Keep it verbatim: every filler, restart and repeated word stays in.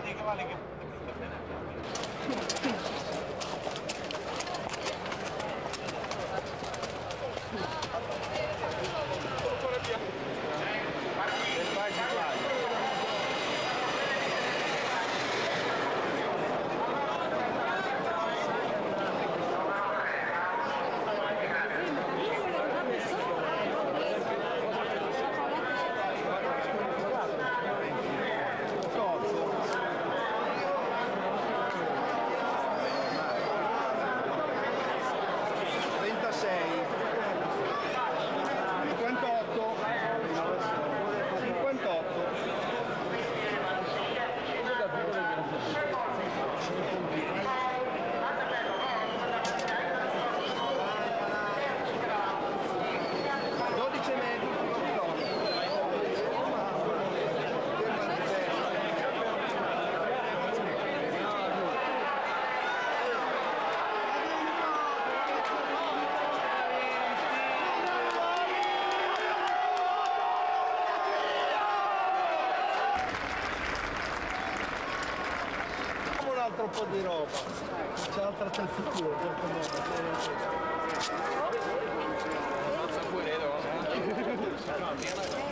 vale, che vale, che prende bene. Un po' di roba, c'è l'altra del futuro, certo modo.